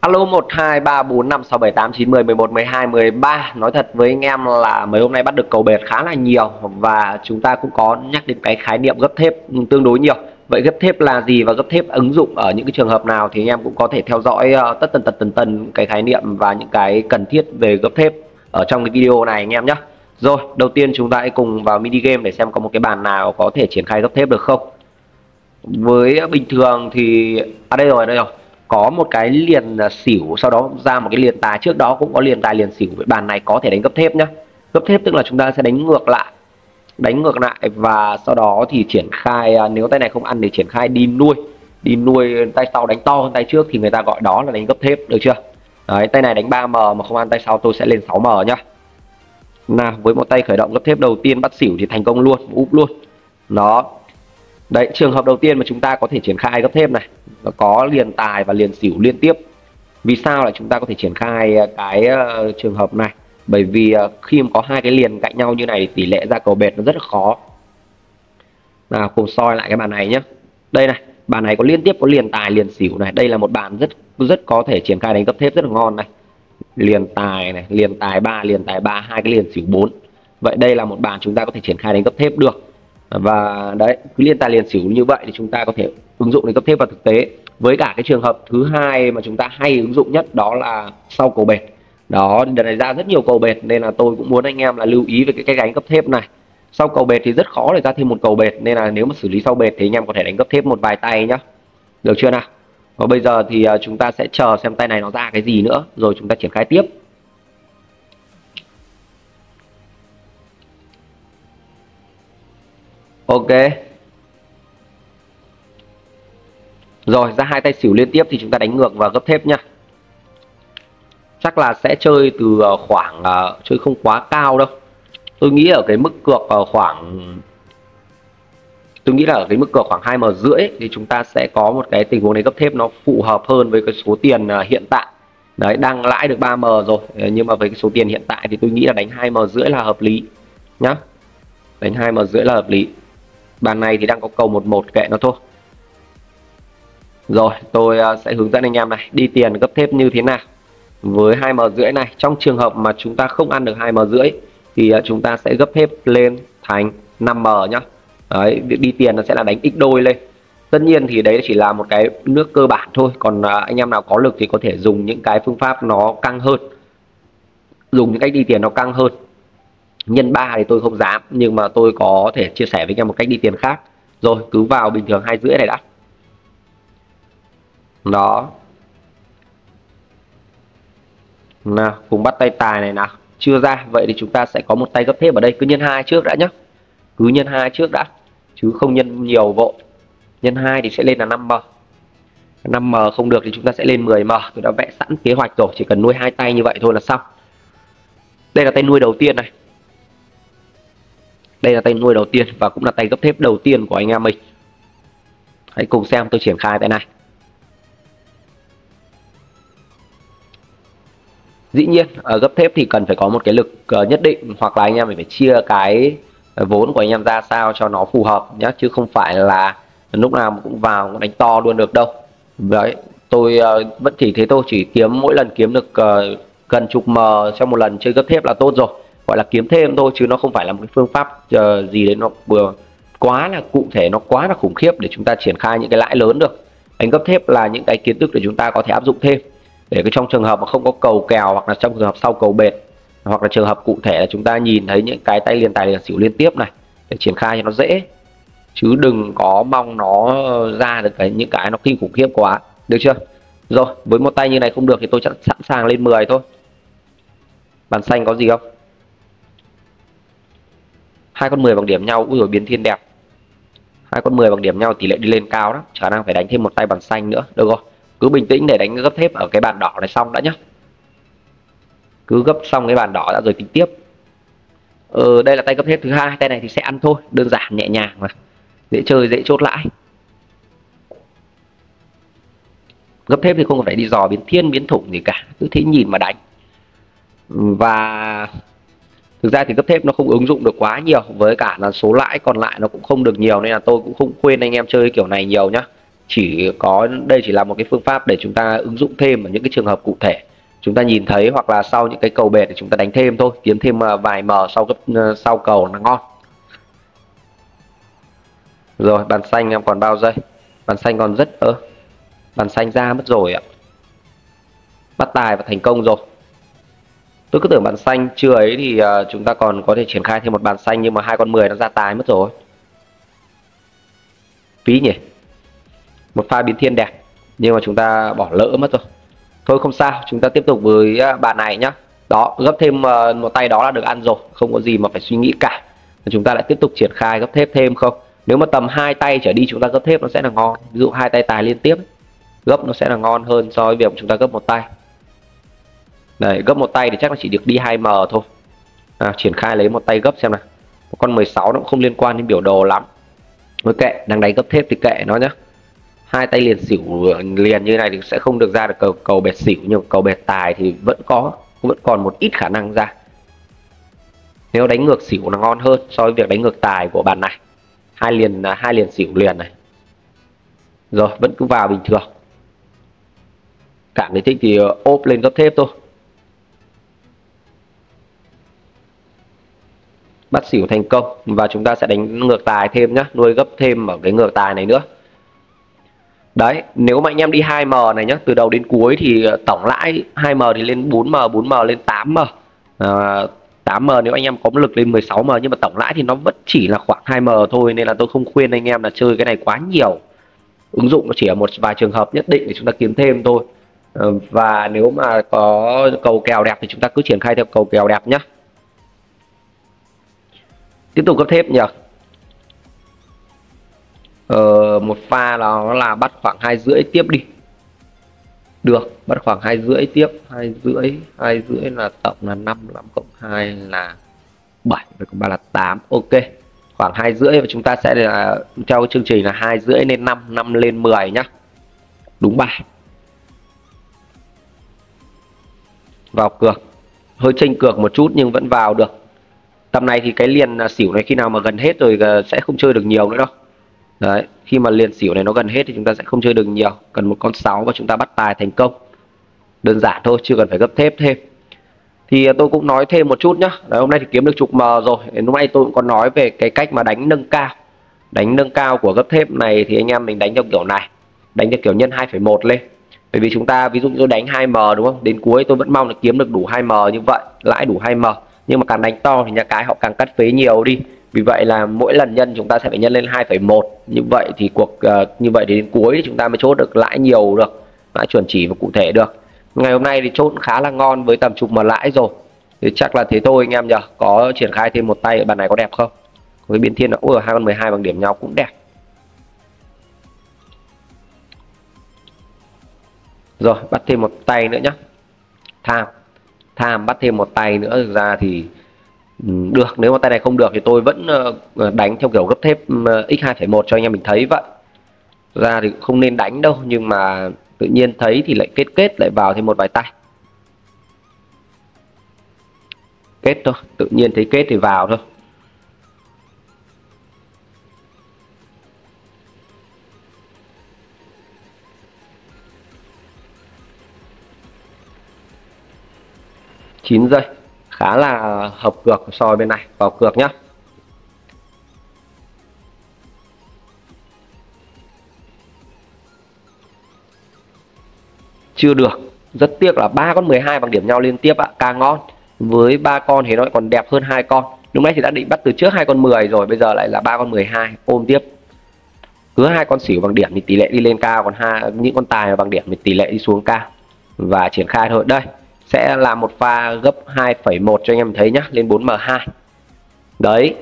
Alo 1, 2, 3, 4, 5, 6, 7, 8, 9, 10, 11, 12, 13. Nói thật với anh em là mấy hôm nay bắt được cầu bệt khá là nhiều. Và chúng ta cũng có nhắc đến cái khái niệm gấp thép tương đối nhiều. Vậy gấp thép là gì và gấp thép ứng dụng ở những cái trường hợp nào thì anh em cũng có thể theo dõi tất tần cái khái niệm và những cái cần thiết về gấp thép ở trong cái video này anh em nhé. Rồi, đầu tiên chúng ta hãy cùng vào mini game để xem có một cái bàn nào có thể triển khai gấp thép được không. Với bình thường thì đây rồi, có một cái liền xỉu, sau đó ra một cái liền tài, trước đó cũng có liền tài liền xỉu. Vậy bàn này có thể đánh gấp thép nhá. Gấp thép tức là chúng ta sẽ đánh ngược lại, và sau đó thì triển khai, nếu tay này không ăn thì triển khai đi nuôi, tay sau đánh to hơn tay trước thì người ta gọi đó là đánh gấp thép, được chưa? Đấy, tay này đánh 3m mà không ăn tay sau tôi sẽ lên 6m nhá. Nào, với một tay khởi động gấp thép đầu tiên bắt xỉu thì thành công luôn, úp luôn. Đó. Đấy, trường hợp đầu tiên mà chúng ta có thể triển khai gấp thép này, có liền tài và liền xỉu liên tiếp. Vì sao lại chúng ta có thể triển khai cái trường hợp này? Bởi vì khi mà có hai cái liền cạnh nhau như này thì tỷ lệ ra cầu bệt nó rất là khó. Nào, cùng soi lại cái bàn này nhé. Đây này, bàn này có liên tiếp, có liền tài liền xỉu này. Đây là một bàn rất có thể triển khai đánh gấp thép rất là ngon này. Liền tài này, liền tài 3, liền tài 3, hai cái liền xỉu 4. Vậy đây là một bàn chúng ta có thể triển khai đánh gấp thép được. Và đấy, cứ liên tài liền xỉu như vậy thì chúng ta có thể ứng dụng đến gấp thép vào thực tế. Với cả cái trường hợp thứ hai mà chúng ta hay ứng dụng nhất đó là sau cầu bệt. Đó, đợt này ra rất nhiều cầu bệt nên là tôi cũng muốn anh em là lưu ý về cái gánh gấp thép này. Sau cầu bệt thì rất khó để ra thêm một cầu bệt, nên là nếu mà xử lý sau bệt thì anh em có thể đánh gấp thép một vài tay nhá. Được chưa nào? Và bây giờ thì chúng ta sẽ chờ xem tay này nó ra cái gì nữa rồi chúng ta triển khai tiếp. Ok. Rồi, ra hai tay xỉu liên tiếp thì chúng ta đánh ngược và gấp thép nhá. Chắc là sẽ chơi từ khoảng, chơi không quá cao đâu. Tôi nghĩ ở cái mức cược khoảng, ở cái mức cược khoảng 2,5 m thì chúng ta sẽ có một cái tình huống này gấp thép nó phù hợp hơn với cái số tiền hiện tại. Đấy, đang lãi được 3m rồi, nhưng mà với cái số tiền hiện tại thì tôi nghĩ là đánh 2,5 m là hợp lý nhá. Đánh 2,5 m là hợp lý. Bàn này thì đang có cầu 11, kệ nó thôi. Rồi, tôi sẽ hướng dẫn anh em này đi tiền gấp thép như thế nào. Với 2,5 m này, trong trường hợp mà chúng ta không ăn được 2,5 m thì chúng ta sẽ gấp thép lên thành 5m nhá. Đấy, việc đi tiền nó sẽ là đánh x đôi lên. Tất nhiên thì đấy chỉ là một cái nước cơ bản thôi, còn anh em nào có lực thì có thể dùng những cái phương pháp nó căng hơn, dùng những cách đi tiền nó căng hơn. Nhân 3 thì tôi không dám, nhưng mà tôi có thể chia sẻ với anh em một cách đi tiền khác. Rồi, cứ vào bình thường 2,5 này đã. Đó. Nào, cùng bắt tay tài này nào. Chưa ra, vậy thì chúng ta sẽ có một tay gấp thép ở đây. Cứ nhân 2 trước đã nhé. Cứ nhân 2 trước đã, chứ không nhân nhiều vội. Nhân 2 thì sẽ lên là 5m. 5m không được thì chúng ta sẽ lên 10m. Tôi đã vẽ sẵn kế hoạch rồi, chỉ cần nuôi hai tay như vậy thôi là xong. Đây là tay nuôi đầu tiên này. Đây là tay nuôi đầu tiên và cũng là tay gấp thép đầu tiên của anh em mình. Hãy cùng xem tôi triển khai tay này. Dĩ nhiên ở gấp thép thì cần phải có một cái lực nhất định, hoặc là anh em phải chia cái vốn của anh em ra sao cho nó phù hợp nhé, chứ không phải là lúc nào cũng vào cũng đánh to luôn được đâu. Đấy, tôi vẫn chỉ thế thôi, chỉ kiếm mỗi lần kiếm được gần chục mờ trong một lần chơi gấp thép là tốt rồi, gọi là kiếm thêm thôi, chứ nó không phải là một cái phương pháp gì đấy nó vừa quá là cụ thể, nó quá là khủng khiếp để chúng ta triển khai những cái lãi lớn được. Đánh gấp thép là những cái kiến thức để chúng ta có thể áp dụng thêm để cái trong trường hợp mà không có cầu kèo, hoặc là trong trường hợp sau cầu bệt, hoặc là trường hợp cụ thể là chúng ta nhìn thấy những cái tay liền tài liền xỉu liên tiếp này để triển khai cho nó dễ, chứ đừng có mong nó ra được cái những cái nó kinh khủng khiếp quá, được chưa? Rồi, với một tay như này không được thì tôi chắc sẵn sàng lên 10 thôi. Bàn xanh có gì không? Hai con 10 bằng điểm nhau, úi dồi biến thiên đẹp. Hai con 10 bằng điểm nhau tỷ lệ đi lên cao đó, khả năng phải đánh thêm một tay bàn xanh nữa, được rồi. Cứ bình tĩnh để đánh gấp thép ở cái bàn đỏ này xong đã nhá. Cứ gấp xong cái bàn đỏ đã rồi tính tiếp. Đây là tay gấp thép thứ hai, tay này thì sẽ ăn thôi, đơn giản nhẹ nhàng mà. Dễ chơi, dễ chốt lãi. Gấp thép thì không phải đi dò biến thiên, biến thủng gì cả, cứ thế nhìn mà đánh. Và thực ra thì gấp thép nó không ứng dụng được quá nhiều, với cả là số lãi còn lại nó cũng không được nhiều, nên là tôi cũng không khuyên anh em chơi kiểu này nhiều nhá. chỉ có đây chỉ là một cái phương pháp để chúng ta ứng dụng thêm ở những cái trường hợp cụ thể chúng ta nhìn thấy, hoặc là sau những cái cầu bệt để chúng ta đánh thêm thôi, kiếm thêm vài mờ sau cầu là ngon. Rồi, bàn xanh em còn bao giây? Bàn xanh còn rất bàn xanh ra mất rồi ạ. Bắt tài và thành công rồi. Tôi cứ tưởng bàn xanh chưa ấy thì chúng ta còn có thể triển khai thêm một bàn xanh, nhưng mà hai con 10 nó ra tài mất rồi. Phí nhỉ. Một pha biến thiên đẹp nhưng mà chúng ta bỏ lỡ mất rồi. Thôi không sao, chúng ta tiếp tục với bàn này nhá. Đó, gấp thêm một tay đó là được ăn rồi, không có gì mà phải suy nghĩ cả. Chúng ta lại tiếp tục triển khai gấp thép thêm không? Nếu mà tầm 2 tay trở đi chúng ta gấp thép nó sẽ là ngon. Ví dụ 2 tay tài liên tiếp ấy, gấp nó sẽ là ngon hơn so với việc chúng ta gấp một tay. Đấy, gấp một tay thì chắc là chỉ được đi 2M thôi. Triển khai lấy một tay gấp xem nào. Con 16 nó cũng không liên quan đến biểu đồ lắm. Mới kệ, đang đánh gấp thép thì kệ nó nhá. 2 tay liền xỉu liền như này thì sẽ không được ra được cầu bệt xỉu, nhưng cầu bệt tài thì vẫn còn một ít khả năng ra. Nếu đánh ngược xỉu nó ngon hơn so với việc đánh ngược tài của bạn này. Hai liền xỉu liền này. Rồi, vẫn cứ vào bình thường. Cảm thấy thích thì ốp lên gấp thép thôi. Bắt xỉu thành công và chúng ta sẽ đánh ngược tài thêm nhá, nuôi gấp thêm ở cái ngược tài này nữa. Đấy, nếu mà anh em đi 2M này nhá, từ đầu đến cuối thì tổng lãi 2M thì lên 4M, 4M lên 8M. 8M nếu anh em có lực lên 16M, nhưng mà tổng lãi thì nó vẫn chỉ là khoảng 2M thôi, nên là tôi không khuyên anh em là chơi cái này quá nhiều. Ứng dụng nó chỉ ở một vài trường hợp nhất định để chúng ta kiếm thêm thôi. Và nếu mà có cầu kèo đẹp thì chúng ta cứ triển khai theo cầu kèo đẹp nhá. Tiếp tục gấp thép nhỉ. Một pha nó là bắt khoảng 2,5 tiếp đi. Được, bắt khoảng 2,5 tiếp. 2,5 là tổng là 5 cộng 2 là 7, cộng 3 là 8. Ok, khoảng 2,5 và chúng ta sẽ là theo chương trình là 2,5 lên 5, 5 lên 10 nhá. Đúng bài. Vào cược. Hơi chênh cược một chút nhưng vẫn vào được. Tầm này thì cái liền xỉu này khi nào mà gần hết rồi sẽ không chơi được nhiều nữa đâu. Đấy, khi mà liền xỉu này nó gần hết thì chúng ta sẽ không chơi được nhiều. Cần một con 6 và chúng ta bắt tài thành công. Đơn giản thôi, chưa cần phải gấp thép thêm. Thì tôi cũng nói thêm một chút nhá. Đấy, hôm nay thì kiếm được chục mờ rồi. Lúc nay tôi cũng có nói về cái cách mà đánh nâng cao. Đánh nâng cao của gấp thép này thì anh em mình đánh theo kiểu này. Đánh theo kiểu nhân 2,1 lên. Bởi vì chúng ta, ví dụ như tôi đánh 2M đúng không? Đến cuối tôi vẫn mong là kiếm được đủ 2M như vậy. Lãi đủ 2M. Nhưng mà càng đánh to thì nhà cái họ càng cắt phế nhiều đi. Vì vậy là mỗi lần nhân chúng ta sẽ phải nhân lên 2,1. Như vậy thì đến cuối thì chúng ta mới chốt được lãi nhiều được, lãi chuẩn chỉ và cụ thể được. Ngày hôm nay thì chốt khá là ngon với tầm chục mà lãi rồi. Thì chắc là thế thôi anh em nhỉ. Có triển khai thêm một tay ở bàn này có đẹp không? Với biến thiên là ở 2 con 12 bằng điểm nhau cũng đẹp. Rồi, bắt thêm một tay nữa nhá. Tham bắt thêm một tay nữa, thực ra thì được, nếu mà tay này không được thì tôi vẫn đánh theo kiểu gấp thép x2,1 cho anh em mình thấy vậy. Ra thì không nên đánh đâu, nhưng mà tự nhiên thấy thì lại kết lại vào thêm một vài tay. Kết thôi, tự nhiên thấy kết thì vào thôi. Chín giây, khá là hợp cược so với bên này. Vào cược nhá. Chưa được, rất tiếc là 3 con 12 bằng điểm nhau liên tiếp ạ, càng ngon. Với 3 con thì nó lại còn đẹp hơn 2 con. Lúc nãy thì đã định bắt từ trước 2 con 10 rồi, bây giờ lại là 3 con 12, ôm tiếp. Cứ 2 con xỉu bằng điểm thì tỷ lệ đi lên cao, còn những con tài bằng điểm thì tỷ lệ đi xuống cao. Và triển khai thôi. Đây sẽ là một pha gấp 2,1 cho anh em thấy nhá, lên 4M2. Đấy,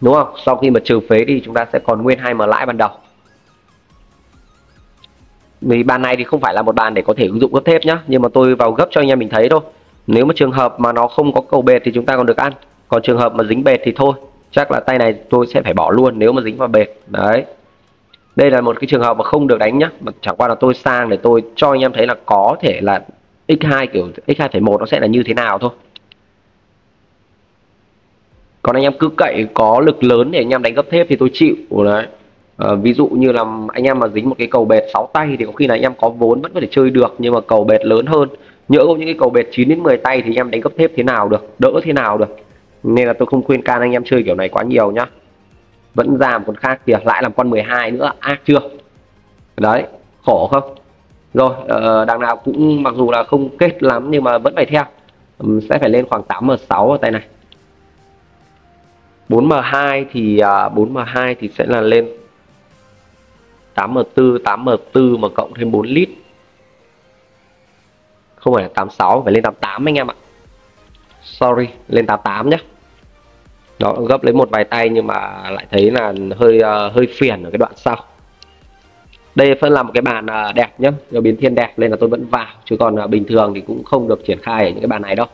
đúng không? Sau khi mà trừ phế đi chúng ta sẽ còn nguyên 2M lãi ban đầu. Vì bàn này thì không phải là một bàn để có thể ứng dụng gấp thép nhá, nhưng mà tôi vào gấp cho anh em mình thấy thôi. Nếu mà trường hợp mà nó không có cầu bệt thì chúng ta còn được ăn. Còn trường hợp mà dính bệt thì thôi, chắc là tay này tôi sẽ phải bỏ luôn nếu mà dính vào bệt. Đấy, đây là một cái trường hợp mà không được đánh nhá, mà chẳng qua là tôi sang để tôi cho anh em thấy là có thể là x2 kiểu x2,1 nó sẽ là như thế nào thôi. Còn anh em cứ cậy có lực lớn để anh em đánh gấp thép thì tôi chịu. Đấy, Ví dụ như là anh em mà dính một cái cầu bệt 6 tay thì có khi là anh em có vốn vẫn có thể chơi được, nhưng mà cầu bệt lớn hơn, nhỡ có những cái cầu bệt 9 đến 10 tay thì anh em đánh cấp thép thế nào được, đỡ thế nào được. Nên là tôi không khuyên can anh em chơi kiểu này quá nhiều nhá. Vẫn giảm còn khác kìa, lại làm con 12 nữa, ác chưa? Đấy, khổ không? Rồi, đằng nào cũng mặc dù là không kết lắm nhưng mà vẫn phải theo. Sẽ phải lên khoảng 8M6 ở tay này. 4M2 thì 4M2 thì sẽ là lên 8M4, 8M4 mà cộng thêm 4 lít. Không phải là 86, phải lên 88 anh em ạ. Sorry, lên 88 nhé. Đó, gấp lấy một vài tay nhưng mà lại thấy là hơi phiền ở cái đoạn sau. Đây phân là một cái bàn đẹp nhá, nhiều biến thiên đẹp nên là tôi vẫn vào, chứ còn bình thường thì cũng không được triển khai ở những cái bàn này đâu.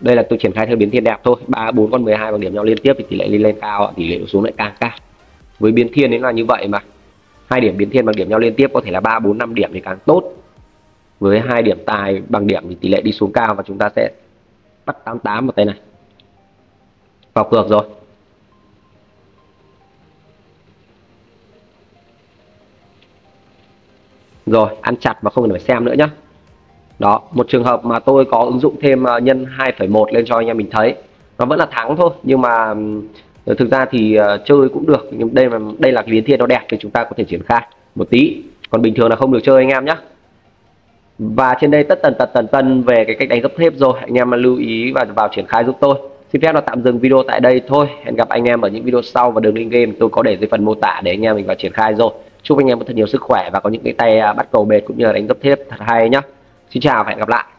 Đây là tôi triển khai theo biến thiên đẹp thôi, 3, 4 con 12 bằng điểm nhau liên tiếp thì tỷ lệ lên cao, tỷ lệ xuống lại càng cao. Với biến thiên đến là như vậy mà. 2 điểm biến thiên bằng điểm nhau liên tiếp có thể là 3, 4, 5 điểm thì càng tốt. Với 2 điểm tài bằng điểm thì tỷ lệ đi xuống cao và chúng ta sẽ bắt 88 vào tay này. Vào cược rồi. Rồi, ăn chặt mà không cần phải xem nữa nhá. Đó, một trường hợp mà tôi có ứng dụng thêm nhân 2,1 lên cho anh em mình thấy. Nó vẫn là thắng thôi, nhưng mà thực ra thì chơi cũng được. Nhưng đây là cái biến thiên nó đẹp thì chúng ta có thể triển khai một tí. Còn bình thường là không được chơi anh em nhé. Và trên đây tất tần về cái cách đánh gấp thép rồi. Anh em lưu ý và vào triển khai giúp tôi. Xin phép là tạm dừng video tại đây thôi. Hẹn gặp anh em ở những video sau, và đường link game tôi có để dưới phần mô tả để anh em mình vào triển khai rồi. Chúc anh em có thật nhiều sức khỏe và có những cái tay bắt cầu bệt cũng như là đánh gấp thép thật hay nhá. Xin chào và hẹn gặp lại.